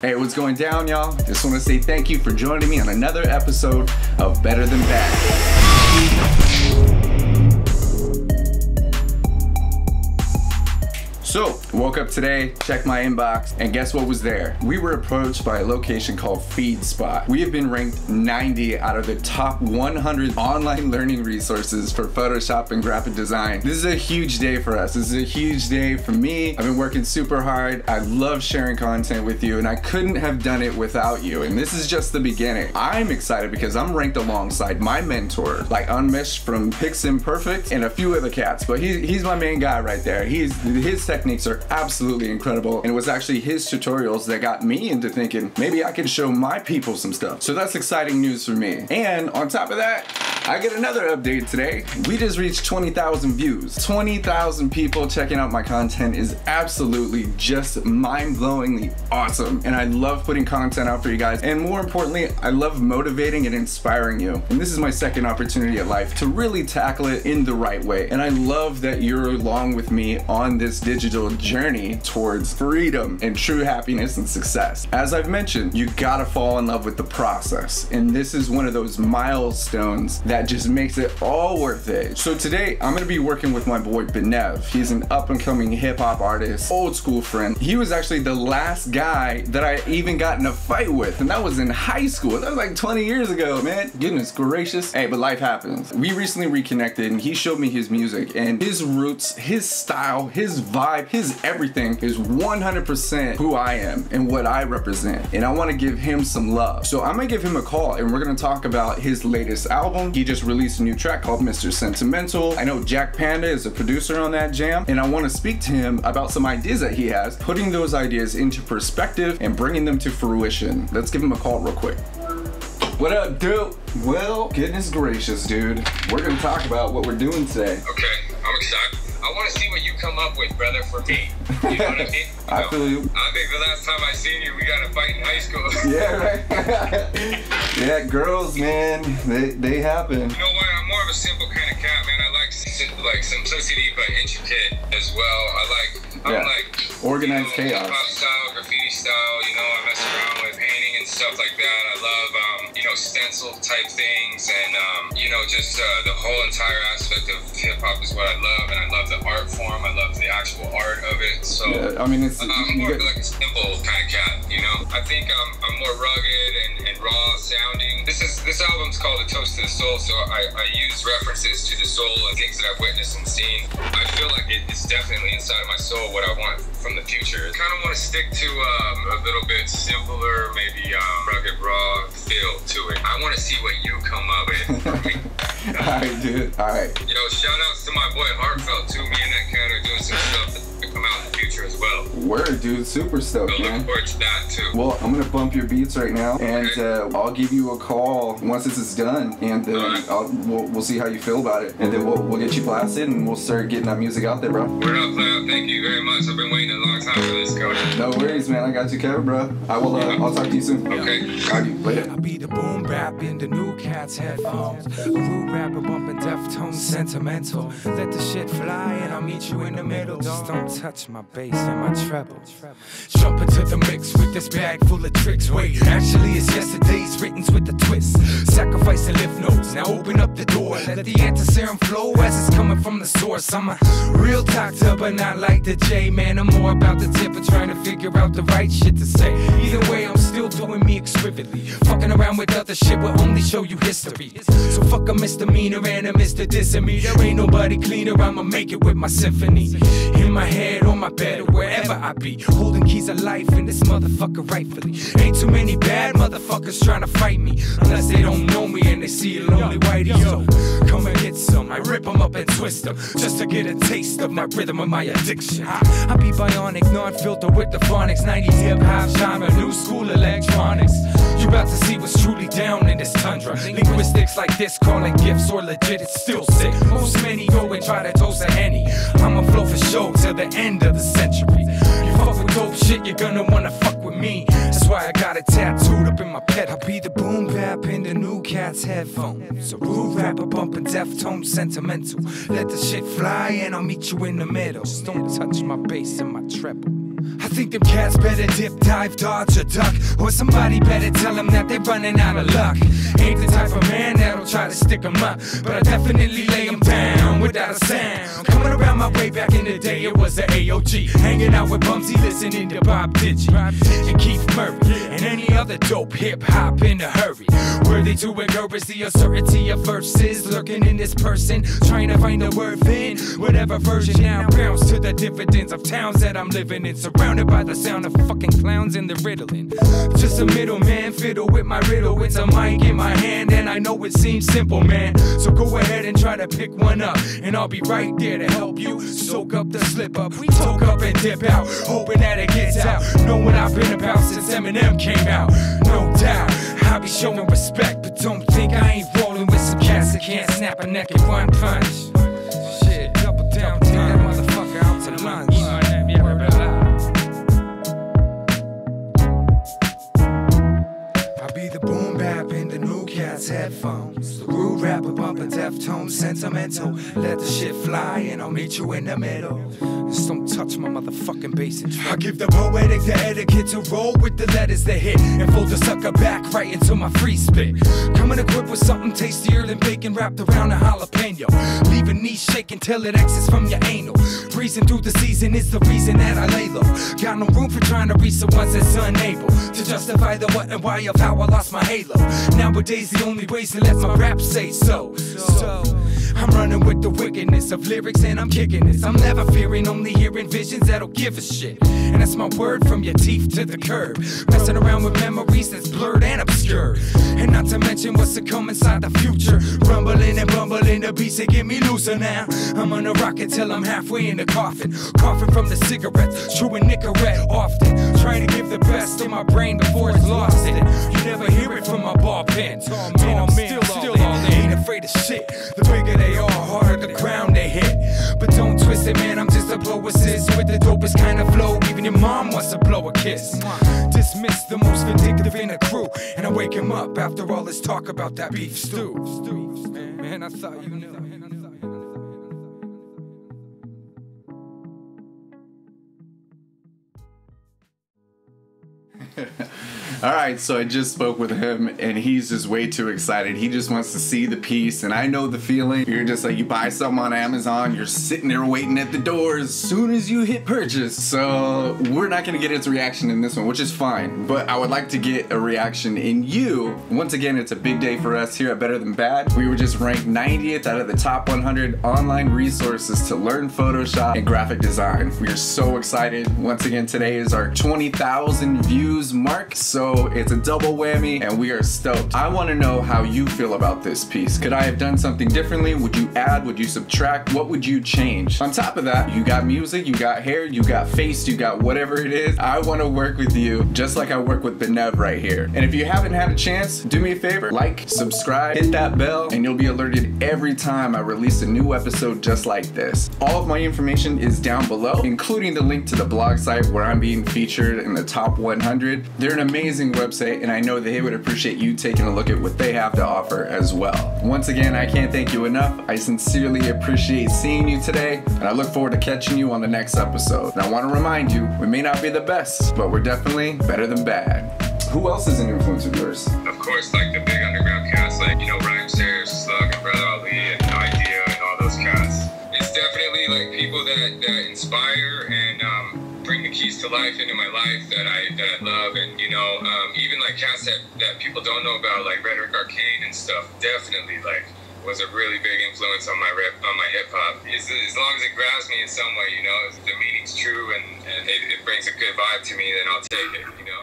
Hey, what's going down, y'all? Just want to say thank you for joining me on another episode of Better Than Bad. So, woke up today, checked my inbox, and guess what was there? We were approached by a location called Feedspot. We have been ranked 90 out of the top 100 online learning resources for Photoshop and graphic design. This is a huge day for us. This is a huge day for me. I've been working super hard. I love sharing content with you, and I couldn't have done it without you. And this is just the beginning. I'm excited because I'm ranked alongside my mentor, like Unmesh from Piximperfect and a few other cats, but he's my main guy right there. His techniques are absolutely incredible, and it was actually his tutorials that got me into thinking maybe I can show my people some stuff. So that's exciting news for me. And on top of that, I get another update today. We just reached 20,000 views. 20,000 people checking out my content is absolutely just mind-blowingly awesome, and I love putting content out for you guys, and more importantly, I love motivating and inspiring you. And this is my second opportunity at life to really tackle it in the right way, and I love that you're along with me on this digital journey towards freedom and true happiness and success. As I've mentioned, you gotta fall in love with the process, and this is one of those milestones that just makes it all worth it. So today, I'm gonna be working with my boy Benev. He's an up-and-coming hip-hop artist, old school friend. He was actually the last guy that I even got in a fight with, and that was in high school. That was like 20 years ago, man. Goodness gracious. Hey, but life happens. We recently reconnected, and he showed me his music, and his roots, his style, his vibe, his everything is 100% who I am and what I represent, and I want to give him some love. So I'm gonna give him a call, and we're gonna talk about his latest album. He just released a new track called Mr. Sentimental. I know Jack Panda is a producer on that jam, and I want to speak to him about some ideas that he has, putting those ideas into perspective and bringing them to fruition. Let's give him a call real quick. What up, dude? Well, goodness gracious, dude, we're gonna talk about what we're doing today. Okay, I'm excited. I want to see what you come up with, brother, for me. You know what I mean? I feel you. I think the last time I seen you, we got a fight in high school. Yeah, right? Yeah, girls, man, they happen. You know what? I'm more of a simple kind of cat, man. I like simplicity, but intricate as well. I'm like organized, you know, chaos. Hip-hop style, graffiti style, you know, I mess around with painting and stuff like that. I love, you know, stencil type things, and, you know, just the whole entire aspect of hip-hop is what I love, and I love the art form. I love the actual art of it. So yeah, I mean, it's more like a simple kind of cat, you know. I think I'm more rugged and raw sounding. This album's called A Toast to the Soul, so I use references to the soul and things that I've witnessed and seen. I feel like it's definitely inside of my soul what I want from the future. I kind of want to stick to a little bit simpler, maybe rugged, raw feel to it. I want to see what you come up with. Alright, dude. Alright. Yo, shout outs to my boy Heartfelt too. Me and that cat are doing some stuff that's gonna come out in the future as well. Word, dude. Super stoked, man. Look forward to that too. Well, I'm gonna bump your beats right now, and I'll give you a call once this is done, and then we'll see how you feel about it, and then we'll get you blasted, and we'll start getting that music out there, bro. Word up, player. Thank you very much. I've been waiting a long time for this, Cody. No worries, man. I got you covered, bro. I will. I'll talk to you soon. Okay. Talk to you later. I'll be the boom rap in the new cat's headphones. Rapper bumping Deftones, sentimental. Let the shit fly and I'll meet you in the middle. Just don't touch my bass and my treble. Jump into the mix with this bag full of tricks. Wait, actually it's yesterday's writtens with a twist. Sacrifice the lift notes, now open up the door. Let the anti-serum flow as it's coming from the source. I'm a real doctor but not like the J. Man, I'm more about the tip of trying to figure out the right shit to say. Either way, I'm still doing me exquisitely. Fucking around with other shit will only show you history. So fuck a misdemeanor and a Mr. Dissing me. There ain't nobody cleaner, I'ma make it with my symphony. In my head, on my bed, or wherever I be. Holding keys of life in this motherfucker rightfully. Ain't too many bad motherfuckers trying to fight me. Unless they don't know me and they see a lonely whitey. So come and get some, I rip them up and twist them. Just to get a taste of my rhythm and my addiction. I be bionic, non-filter with the phonics. 90s hip-hop genre, new school electronics. You about to see what's truly down in this tundra. Linguistics like this calling gifts or legit, it's still sick. Most many go and try to toast a Henny. I'ma flow for show till the end of the century. You fuck with dope shit, you're gonna wanna fuck with me. That's why I got it tattooed up in my pet. I'll be the boom bap in the new cat's headphones. A rude rapper bumping Deftone sentimental. Let the shit fly and I'll meet you in the middle. Just don't touch my bass and my treble. I think them cats better dip, dive, dodge, or duck. Or somebody better tell them that they're running out of luck. Ain't the type of man that'll try to stick them up, but I definitely lay them down without a sound. Coming around my way back in the day, it was the AOG. Hanging out with Bumsy, listening to Bob Diggy and Keith Murray, and any other dope hip-hop in a hurry. Worthy to encourage the uncertainty of verses lurking in this person, trying to find the word in whatever version. Now bounce to the dividends of towns that I'm living in, surrounded by the sound of fucking clowns and the riddling. Just a middleman, fiddle with my riddle. It's a mic in my hand, and I know it seems simple, man. So go ahead and try to pick one up, and I'll be right there to help you soak up the slip up. We toke up and dip out, hoping that it gets out. Know what I've been about since Eminem came out. No doubt, I'll be showing respect, but don't think I ain't rolling with some cats that can't snap a neck in one punch. Shit, double down, take that motherfucker out to lunch. I'll be the boom bap in the new cat's headphones. The rude rapper bumping Deftones, sentimental. Let the shit fly and I'll meet you in the middle. Just don't touch my motherfucking basics. I give the poetic the etiquette to roll with the letters that hit, and fold the sucker back right into my free spit. Coming equipped with something tastier than bacon wrapped around a jalapeno. Leave a knee shaking till it exits from your anal. Breezing through the season is the reason that I lay low. Got no room for trying to reach the ones that's unable to justify the what and why of how I lost my halo. Nowadays the only way's to let my rap say so. I'm running with the wickedness of lyrics and I'm kicking this. I'm never fearing, only hearing visions that'll give a shit. And that's my word from your teeth to the curb. Messing around with memories that's blurred and obscure. And not to mention what's to come inside the future. Rumbling and bumbling, the beats that get me looser now. I'm on a rocket till I'm halfway in the coffin. Coughing from the cigarettes, chewing Nicorette often. Trying to give the best in my brain before it's lost it. You never hear it from my ball pens. Oh man, I'm still all in. Ain't afraid of shit. The bigger they are, harder the ground they hit. But don't twist it, man, I'm just a blow assist with the dopest kind of flow. Even your mom wants to blow a kiss. Dismiss the most vindictive in a crew, and I wake him up after all this talk about that beef stew. Man, I thought you knew. All right, so I just spoke with him, and he's just way too excited. He just wants to see the piece, and I know the feeling. You're just like, you buy something on Amazon, you're sitting there waiting at the door as soon as you hit purchase. So we're not going to get his reaction in this one, which is fine, but I would like to get a reaction in you. Once again, it's a big day for us here at Better Than Bad. We were just ranked 90th out of the top 100 online resources to learn Photoshop and graphic design. We are so excited. Once again, today is our 20,000 views mark, so it's a double whammy and we are stoked. I want to know how you feel about this piece. Could I have done something differently? Would you add? Would you subtract? What would you change? On top of that, you got music, you got hair, you got face, you got whatever it is. I want to work with you just like I work with Benev right here. And if you haven't had a chance, do me a favor, like, subscribe, hit that bell, and you'll be alerted every time I release a new episode just like this. All of my information is down below, including the link to the blog site where I'm being featured in the top 100. They're an amazing website, and I know they would appreciate you taking a look at what they have to offer as well. Once again, I can't thank you enough. I sincerely appreciate seeing you today, and I look forward to catching you on the next episode. And I want to remind you, we may not be the best, but we're definitely better than bad. Who else is an influence of yours? Of course, like the big underground cats, like, you know, Ryan Sayers, Slug, and Brother Ali, and Idea, and all those cats. It's definitely like people that inspire and bring the keys to life into my life that I love, and you know, even like cats that people don't know about, like Rhetoric Arcade and stuff, definitely like was a really big influence on my hip hop. As long as it grabs me in some way, you know, if the meaning's true and it brings a good vibe to me, then I'll take it, you know.